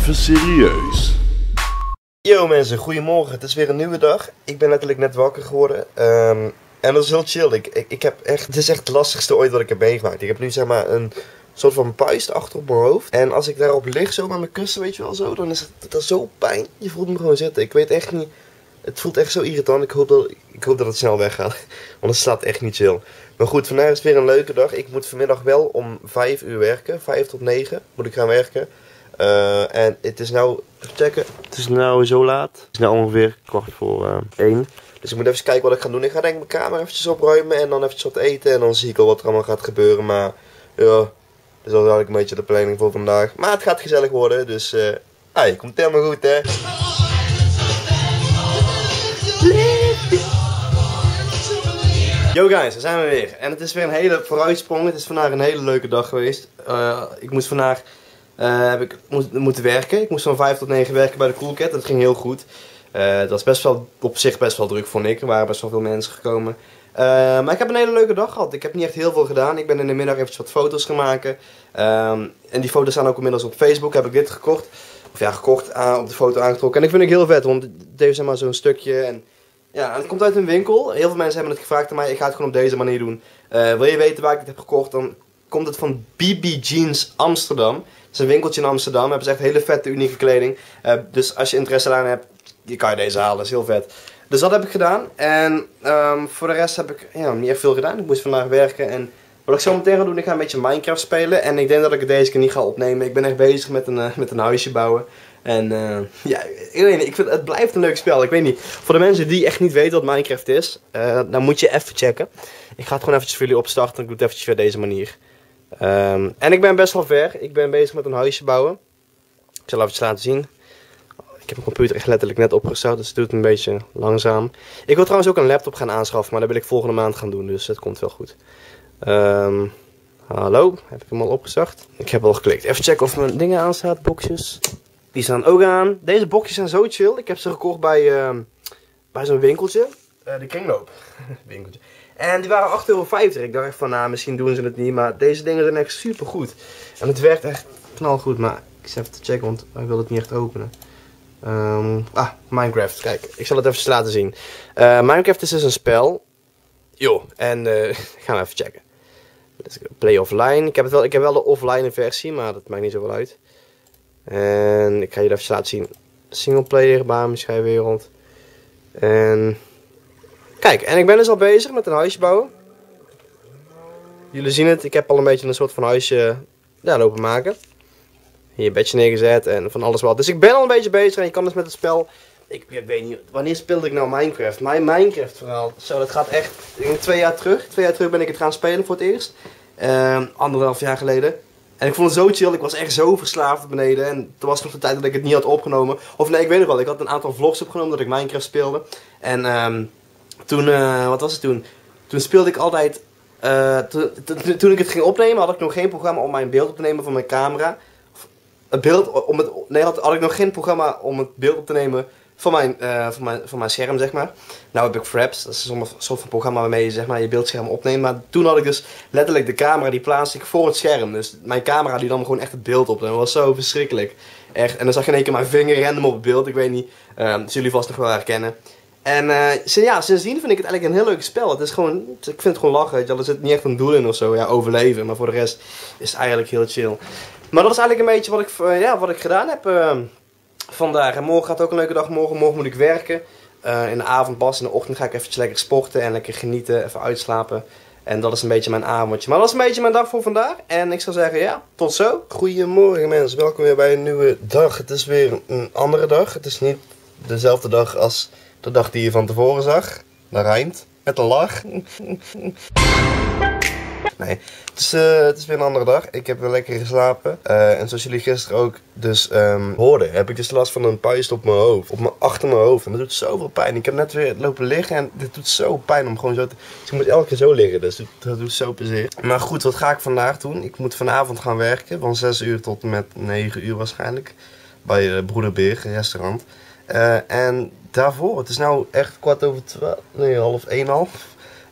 even serieus. Yo mensen, goedemorgen. Het is weer een nieuwe dag. Ik ben letterlijk net wakker geworden. En dat is heel chill. Ik heb echt, het is echt het lastigste ooit wat ik heb meegemaakt. Ik heb nu zeg maar een soort van puist achter op mijn hoofd. En als ik daarop lig, zo met mijn kussen, weet je wel zo, dan is dat zo pijn. Je voelt me gewoon zitten. Ik weet echt niet. Het voelt echt zo irritant. Ik hoop dat het snel weggaat. Want het staat echt niet chill. Maar goed, vandaag is het weer een leuke dag. Ik moet vanmiddag wel om 5 uur werken. 5 tot 9 moet ik gaan werken. En het is nou, even checken. Het is nou zo laat. Het is nou ongeveer 1:15. Dus ik moet even kijken wat ik ga doen. Ik ga denk ik mijn kamer eventjes opruimen. En dan eventjes wat eten. En dan zie ik al wat er allemaal gaat gebeuren. Maar ja, dus dat is eigenlijk een beetje de planning voor vandaag. Maar het gaat gezellig worden. Dus komt helemaal goed hè. Yo guys, daar zijn we weer. En het is weer een hele vooruitsprong. Het is vandaag een hele leuke dag geweest. Ik moest vandaag moeten werken. Ik moest van 5 tot 9 werken bij de Coolcat. Dat ging heel goed. Dat was best wel, op zich best wel druk vond ik. Er waren best wel veel mensen gekomen. Maar ik heb een hele leuke dag gehad. Ik heb niet echt heel veel gedaan. Ik ben in de middag eventjes wat foto's gaan maken. En die foto's staan ook inmiddels op Facebook. Heb ik dit gekocht. Of ja, gekocht, op de foto aangetrokken. En ik vind het heel vet, want deze zijn maar zo'n stukje. En ja, het komt uit een winkel. Heel veel mensen hebben het gevraagd aan mij. Ik ga het gewoon op deze manier doen. Wil je weten waar ik het heb gekocht, dan komt het van BB Jeans Amsterdam. Het is een winkeltje in Amsterdam. Daar hebben ze echt hele vette, unieke kleding. Dus als je interesse daarin hebt, je kan je deze halen. Dat is heel vet. Dus dat heb ik gedaan. En voor de rest heb ik niet echt veel gedaan. Ik moest vandaag werken. En wat ik zo meteen ga doen, ik ga een beetje Minecraft spelen. En ik denk dat ik het deze keer niet ga opnemen. Ik ben echt bezig met een huisje bouwen. En ja, ik vind, het blijft een leuk spel. Ik weet niet, voor de mensen die echt niet weten wat Minecraft is, dan moet je even checken. Ik ga het gewoon eventjes voor jullie opstarten en ik doe het eventjes via deze manier. En ik ben best wel ver. Ik ben bezig met een huisje bouwen. Ik zal even laten zien. Ik heb mijn computer echt letterlijk net opgestart, dus het doet een beetje langzaam. Ik wil trouwens ook een laptop gaan aanschaffen, maar dat wil ik volgende maand gaan doen, dus dat komt wel goed. Hallo, heb ik hem al opgestart? Ik heb al geklikt. Even checken of mijn dingen aanstaat, boxjes. Die staan ook aan. Deze boxjes zijn zo chill. Ik heb ze gekocht bij zo'n winkeltje. De Kringloop. Winkeltje. En die waren €8,50. Ik dacht echt van, misschien doen ze het niet. Maar deze dingen zijn echt super goed. En het werkt echt knalgoed. Maar ik zet even te checken, want ik wil het niet echt openen. Minecraft. Kijk, ik zal het even laten zien. Minecraft is dus een spel. Joh, en gaan we even checken. Play offline. Ik heb wel de offline versie, maar dat maakt niet zoveel uit. En ik ga jullie even laten zien. Singleplayer, baan, schijnwereld. En kijk, en ik ben dus al bezig met een huisje bouwen. Jullie zien het, ik heb al een beetje een soort van huisje lopen maken. Hier een bedje neergezet en van alles wat. Dus ik ben al een beetje bezig en je kan dus met het spel. Ik weet niet, wanneer speelde ik nou Minecraft? Mijn Minecraft verhaal. Zo, dat gaat echt 2 jaar terug. 2 jaar terug ben ik het gaan spelen voor het eerst. 1,5 jaar geleden. En ik vond het zo chill, ik was echt zo verslaafd beneden. En toen was nog de tijd dat ik het niet had opgenomen. Of nee, ik weet nog wel, ik had een aantal vlogs opgenomen dat ik Minecraft speelde. En wat was het toen? Toen speelde ik altijd, toen ik het ging opnemen had ik nog geen programma om mijn beeld op te nemen van mijn camera. Had ik nog geen programma om het beeld op te nemen van mijn scherm, zeg maar. Nou heb ik Fraps, dat is een soort van programma waarmee je zeg maar je beeldscherm opneemt. Maar toen had ik dus letterlijk de camera, die plaatste ik voor het scherm. Dus mijn camera die nam gewoon echt het beeld op. En dat was zo verschrikkelijk. Echt. En dan zag je in één keer mijn vinger random op het beeld. Ik weet niet, zullen jullie vast nog wel herkennen. En sindsdien vind ik het eigenlijk een heel leuk spel. Het is gewoon, ik vind het gewoon lachen. Er zit niet echt een doel in of zo. Ja, overleven. Maar voor de rest is het eigenlijk heel chill. Maar dat is eigenlijk een beetje wat ik gedaan heb vandaag. En morgen gaat ook een leuke dag. Morgen moet ik werken. In de avond pas. In de ochtend ga ik eventjes lekker sporten en lekker genieten. Even uitslapen. En dat is een beetje mijn avondje. Maar dat is een beetje mijn dag voor vandaag. En ik zou zeggen, ja, tot zo. Goedemorgen mensen. Welkom weer bij een nieuwe dag. Het is weer een andere dag. Het is niet dezelfde dag als de dag die je van tevoren zag. Dat rijmt. Met een lach. Nee, het is weer een andere dag. Ik heb weer lekker geslapen. En zoals jullie gisteren ook dus hoorden, heb ik dus last van een puist op mijn hoofd. Achter mijn hoofd. En dat doet zoveel pijn. Ik heb net weer lopen liggen en dit doet zo pijn om gewoon zo te... Dus ik moet elke keer zo liggen, dus dat doet zo plezier. Maar goed, wat ga ik vandaag doen? Ik moet vanavond gaan werken, van 6 uur tot en met 9 uur waarschijnlijk. Bij Broederbeer restaurant. En daarvoor, het is nou echt 12:15, nee, 12:30.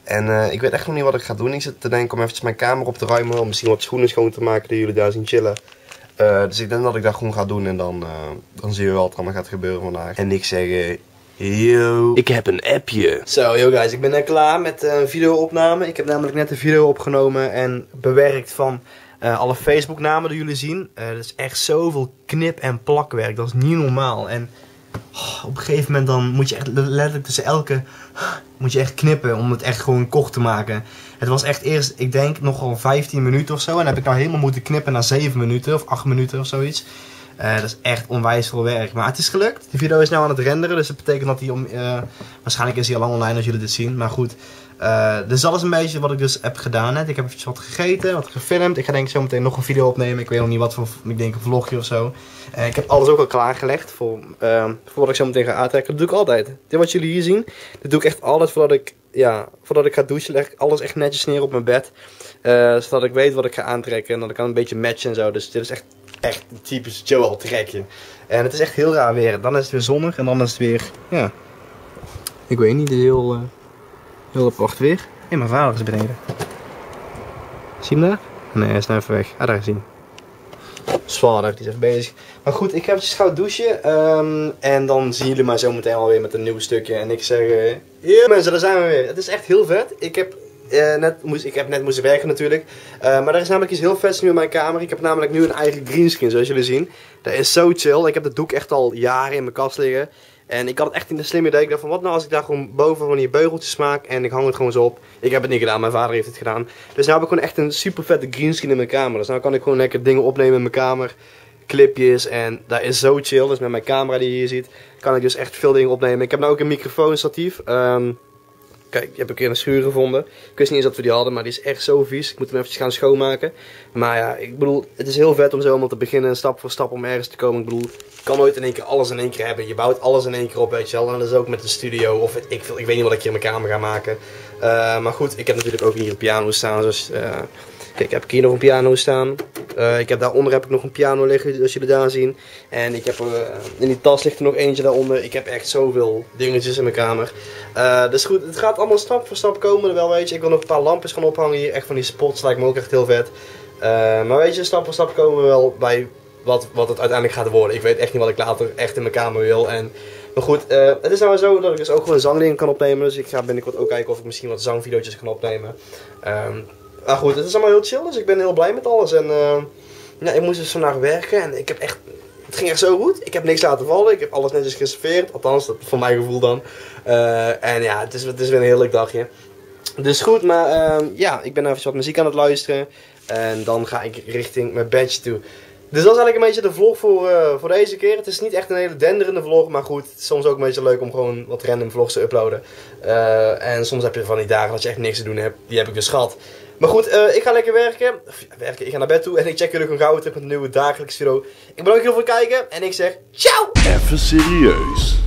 En ik weet echt nog niet wat ik ga doen. Ik zit te denken om eventjes mijn kamer op te ruimen. Om misschien wat schoenen schoon te maken die jullie daar zien chillen. Dus ik denk dat ik dat gewoon ga doen en dan zien we wel wat er allemaal gaat gebeuren vandaag. En ik zeg, yo, ik heb een appje. Zo, yo guys, ik ben net klaar met een videoopname. Ik heb namelijk net een video opgenomen en bewerkt van alle Facebooknamen die jullie zien. Dat is echt zoveel knip- en plakwerk, dat is niet normaal. En op een gegeven moment dan moet je echt letterlijk tussen elke moet je echt knippen om het echt gewoon kort te maken. Het was echt eerst, ik denk, nogal 15 minuten of zo. En heb ik nou helemaal moeten knippen naar 7 minuten of 8 minuten of zoiets. Dat is echt onwijs veel werk. Maar het is gelukt. De video is nu aan het renderen. Dus dat betekent dat hij waarschijnlijk is hij al lang online als jullie dit zien. Maar goed. Dus dat is een beetje wat ik dus heb gedaan net. Ik heb eventjes wat gegeten, wat gefilmd. Ik ga denk ik zo meteen nog een video opnemen. Ik weet nog niet wat voor, ik denk een vlogje of zo. Ik heb alles ook al klaargelegd voor wat ik zo meteen ga aantrekken. Dat doe ik altijd. Dit wat jullie hier zien, dat doe ik echt altijd voordat ik ga douchen. Leg ik alles echt netjes neer op mijn bed. Zodat ik weet wat ik ga aantrekken en dat ik kan een beetje matchen en zo. Dus dit is echt een typisch Joel trekje. En het is echt heel raar weer. Dan is het weer zonnig en dan is het weer, ja, ik weet niet, heel... Heel apart weer. Hé, mijn vader is beneden. Zie je hem daar? Nee, hij is nou even weg. Ah, daar is hij. Zwaardig, die is even bezig. Maar goed, ik ga even gauw douchen. En dan zien jullie mij zo meteen alweer met een nieuw stukje. En ik zeg, yeah, mensen, daar zijn we weer. Het is echt heel vet. Ik heb net moeten werken natuurlijk. Maar er is namelijk iets heel vets nu in mijn kamer. Ik heb namelijk nu een eigen greenscreen, zoals jullie zien. Dat is zo chill. Ik heb dat doek echt al jaren in mijn kast liggen. En ik had het echt in een slim idee. Ik dacht van, wat nou als ik daar gewoon boven van die beugeltjes maak en ik hang het gewoon zo op. Ik heb het niet gedaan, mijn vader heeft het gedaan. Dus nu heb ik gewoon echt een super vette greenscreen in mijn kamer. Dus nu kan ik gewoon lekker dingen opnemen in mijn kamer. Clipjes en dat is zo chill. Dus met mijn camera die je hier ziet, kan ik dus echt veel dingen opnemen. Ik heb nu ook een microfoonstatief. Kijk, die heb ik in een schuur gevonden. Ik wist niet eens dat we die hadden, maar die is echt zo vies. Ik moet hem even gaan schoonmaken. Maar ja, ik bedoel, het is heel vet om zo allemaal te beginnen. Stap voor stap om ergens te komen. Ik bedoel, je kan nooit in één keer alles in één keer hebben. Je bouwt alles in één keer op, weet je wel. En dat is ook met de studio. Of ik weet niet wat ik hier in mijn kamer ga maken. Maar goed, ik heb natuurlijk ook hier een piano staan. Dus, kijk, heb ik hier nog een piano staan. Ik heb daaronder heb ik nog een piano liggen, zoals jullie daar zien. En ik heb in die tas ligt er nog eentje daaronder. Ik heb echt zoveel dingetjes in mijn kamer. Dus goed, het gaat allemaal stap voor stap komen. Wel, weet je, ik wil nog een paar lampjes gaan ophangen hier. Echt van die spots, lijkt me ook echt heel vet. Maar weet je, stap voor stap komen we wel bij wat het uiteindelijk gaat worden. Ik weet echt niet wat ik later echt in mijn kamer wil. Maar goed, het is nou zo dat ik dus ook gewoon zangdingen kan opnemen. Dus ik ga binnenkort ook kijken of ik misschien wat zangvideo's kan opnemen. Maar goed, het is allemaal heel chill, dus ik ben heel blij met alles. En ja, ik moest dus vandaag werken en ik heb echt, het ging echt zo goed. Ik heb niks laten vallen, ik heb alles netjes geserveerd, althans, dat voor mijn gevoel dan. En ja, het is weer een heerlijk dagje. Dus goed, maar ja, ik ben even wat muziek aan het luisteren. En dan ga ik richting mijn badge toe. Dus dat is eigenlijk een beetje de vlog voor deze keer. Het is niet echt een hele denderende vlog, maar goed, het is soms ook een beetje leuk om gewoon wat random vlogs te uploaden. En soms heb je van die dagen dat je echt niks te doen hebt, die heb ik dus gehad. Maar goed, ik ga lekker werken. Ik ga naar bed toe en ik check jullie gewoon gauw terug met een nieuwe dagelijkse video. Ik bedank jullie voor het kijken en ik zeg ciao! Even serieus.